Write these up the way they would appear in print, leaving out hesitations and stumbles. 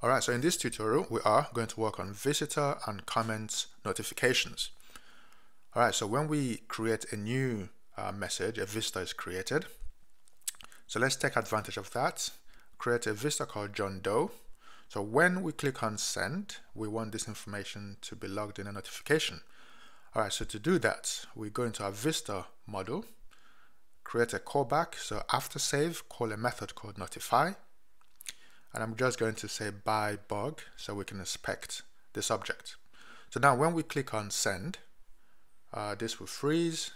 Alright, so in this tutorial we are going to work on visitor and comment notifications. Alright, so when we create a new message, a visitor is created. So let's take advantage of that. Create a visitor called John Doe. So when we click on send, we want this information to be logged in a notification. Alright, so to do that, we go into our visitor model, create a callback. So after save, call a method called notify. And I'm just going to say by bug so we can inspect the subject. So now when we click on send, this will freeze,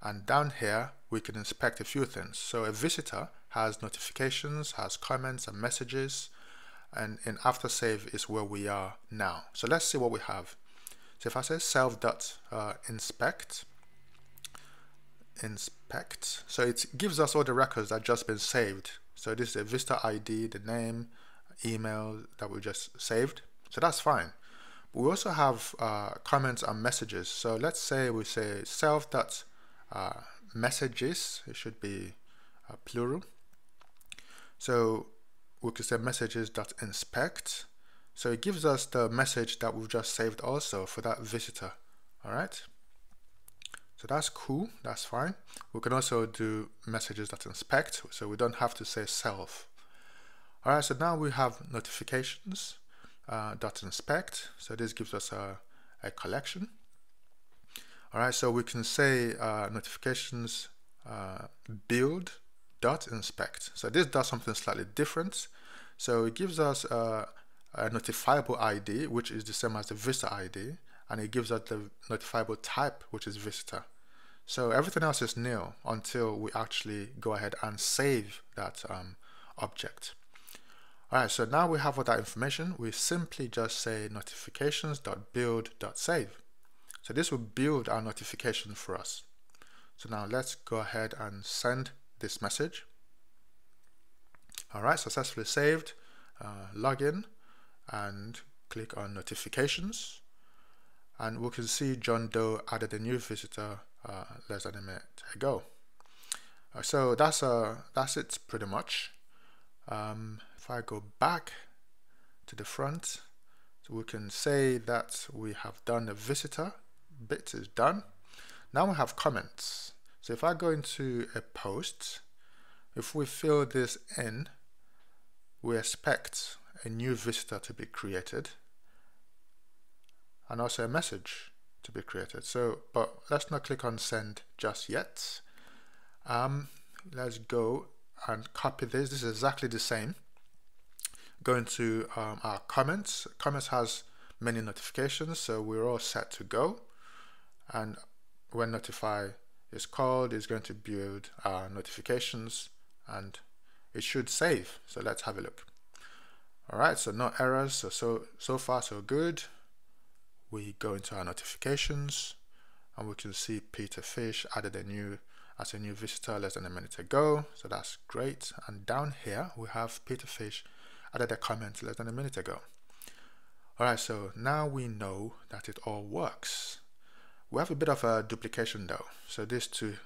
and down here we can inspect a few things. So a visitor has notifications, has comments and messages, and in after save is where we are now. So let's see what we have. So if I say self.inspect, so it gives us all the records that have just been saved. So this is a visitor ID, the name, email that we just saved. So that's fine. But we also have comments and messages. So let's say we say self.messages. It should be plural. So we could say messages.inspect. So it gives us the message that we've just saved also for that visitor. All right. So that's cool, that's fine. We can also do messages.inspect, so we don't have to say self. All right, so now we have notifications.inspect, so this gives us a collection. All right, so we can say notifications build.inspect. So this does something slightly different. So it gives us a notifiable ID, which is the same as the visitor ID, and it gives us the notifiable type, which is visitor. So everything else is nil until we actually go ahead and save that object. All right, so now we have all that information. We simply just say notifications.build.save. So this will build our notification for us. So now let's go ahead and send this message. All right, successfully saved. Log in and click on notifications. And we can see John Doe added a new visitor less than a minute ago. So that's it pretty much. If I go back to the front, so we can say that we have done the visitor bit is done. Now we have comments. So if I go into a post, if we fill this in, we expect a new visitor to be created, and also a message to be created. So, but let's not click on send just yet. Let's go and copy this. This is exactly the same. Go into our comments. Comments has many notifications, so we're all set to go. And when notify is called, it's going to build our notifications and it should save. So let's have a look. All right, so no errors, so far so good. We go into our notifications and we can see Peter Fish added as a new visitor less than a minute ago. So that's great. And down here we have Peter Fish added a comment less than a minute ago. All right, so now we know that it all works. We have a bit of a duplication though. So this to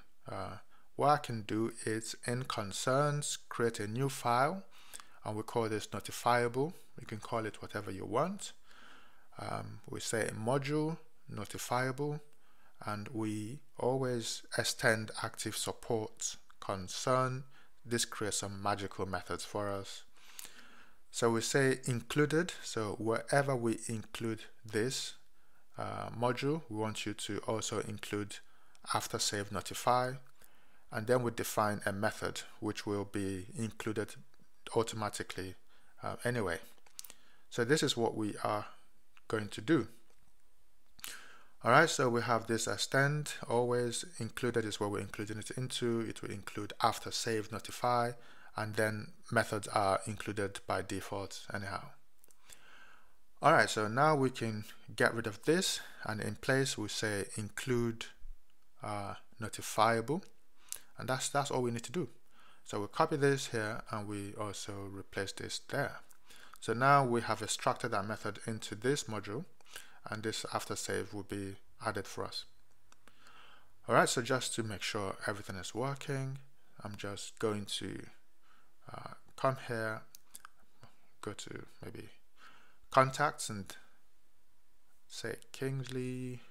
what I can do is in concerns, create a new file and we call this notifiable. You can call it whatever you want. We say module notifiable, and we always extend active support concern. This creates some magical methods for us. So we say included. So wherever we include this module, we want you to also include after save notify, and then we define a method which will be included automatically anyway. So this is what we are going to do. All right, so we have this extend always included is what we're including it into. It will include after save notify, and then methods are included by default anyhow. All right, so now we can get rid of this, and in place we say include notifiable, and that's all we need to do. So we copy this here and we also replace this there. So now we have extracted that method into this module, and this after save will be added for us. All right, so just to make sure everything is working, I'm just going to come here, go to maybe contacts and say Kingsley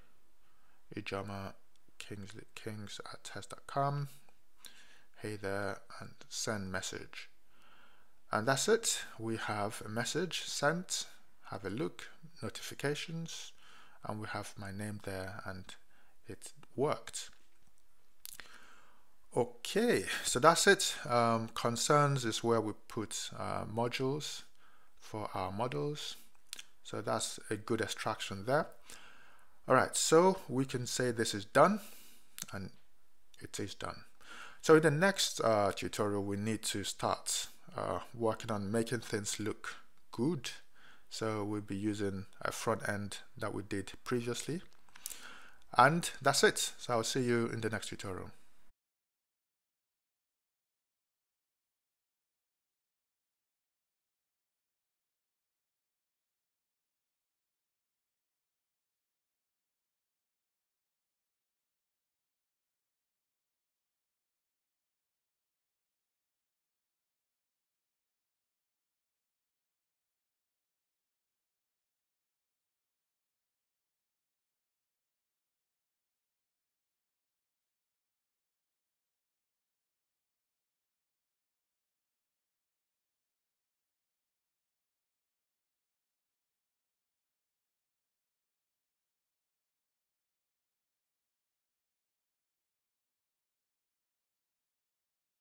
Ijomah kings@test.com, hey there, and send message. And that's it. We have a message sent. Have a look, notifications, and we have my name there, and it worked. Okay, so that's it. Concerns is where we put modules for our models. So that's a good extraction there. All right, so we can say this is done, and it is done. So in the next tutorial, we need to start working on making things look good. So we'll be using a front end that we did previously. And that's it. So I'll see you in the next tutorial.